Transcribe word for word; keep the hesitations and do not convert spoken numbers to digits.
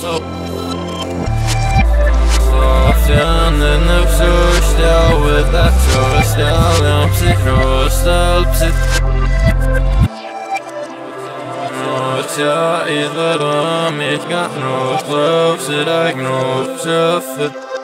so often in the pseuch down with that choice down and psychostal psych either on it got no gloves it I know